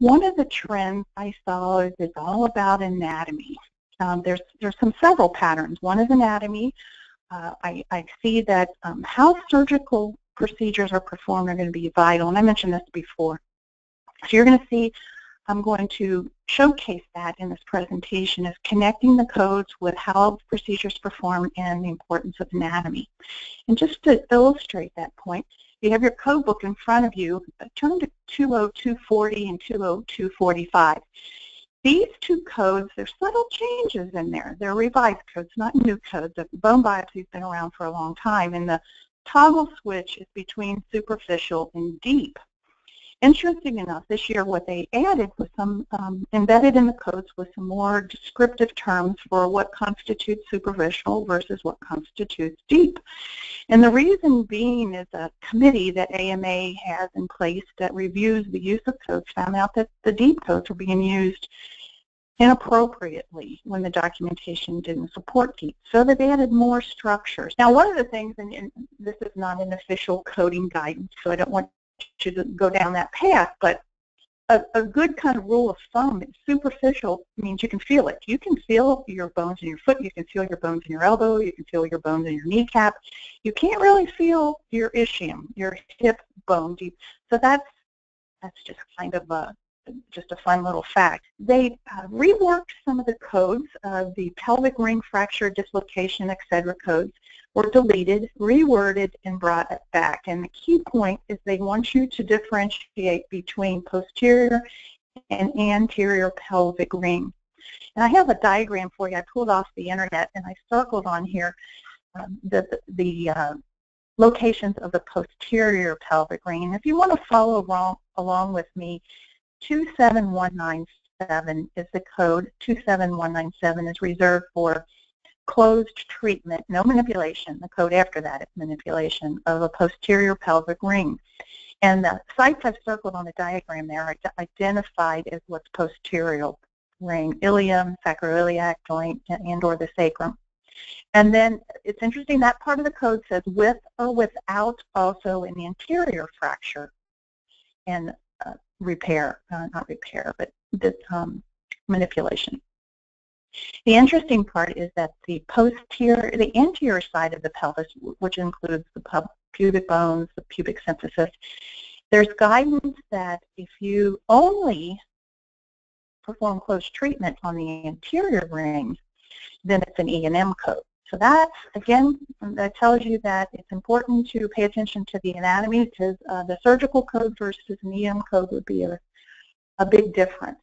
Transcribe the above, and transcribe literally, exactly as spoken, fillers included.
One of the trends I saw is it's all about anatomy. Um, there's, there's some several patterns. One is anatomy. Uh, I, I see that um, how surgical procedures are performed are going to be vital, and I mentioned this before. So you're going to see, I'm going to showcase that in this presentation, is connecting the codes with how procedures performed and the importance of anatomy. And just to illustrate that point, you have your code book in front of you. Turn to two oh two forty and two oh two forty-five. These two codes, there's subtle changes in there. They're revised codes, not new codes. The bone biopsy's been around for a long time, and the toggle switch is between superficial and deep. Interesting enough, this year what they added was some, um, embedded in the codes was some more descriptive terms for what constitutes superficial versus what constitutes deep. And the reason being is a committee that A M A has in place that reviews the use of codes found out that the deep codes were being used inappropriately when the documentation didn't support deep. So they've added more structures. Now one of the things, and, and this is not an official coding guidance, so I don't want should go down that path, but a, a good kind of rule of thumb, superficial means you can feel it. You can feel your bones in your foot, you can feel your bones in your elbow, you can feel your bones in your kneecap. You can't really feel your ischium, your hip bone deep. So that's, that's just kind of a, just a fun little fact. They uh, reworked some of the codes. Uh, the pelvic ring fracture, dislocation, et cetera codes were deleted, reworded, and brought back. And the key point is they want you to differentiate between posterior and anterior pelvic ring. And I have a diagram for you. I pulled off the internet and I circled on here um, the, the uh, locations of the posterior pelvic ring. And if you want to follow along, along with me, two seven one nine seven is the code. two seven one nine seven is reserved for closed treatment, no manipulation. The code after that is manipulation of a posterior pelvic ring. And the sites I've circled on the diagram there are identified as what's posterior ring, ilium, sacroiliac joint, and or the sacrum. And then it's interesting that part of the code says with or without also an anterior fracture and uh, repair, uh, not repair, but this, um, manipulation. The interesting part is that the posterior, the anterior side of the pelvis, which includes the pubic bones, the pubic symphysis, there's guidance that if you only perform close treatment on the anterior ring, then it's an E and M code. So that's, again, that tells you that it's important to pay attention to the anatomy because uh, the surgical code versus an E and M code would be a, a big difference.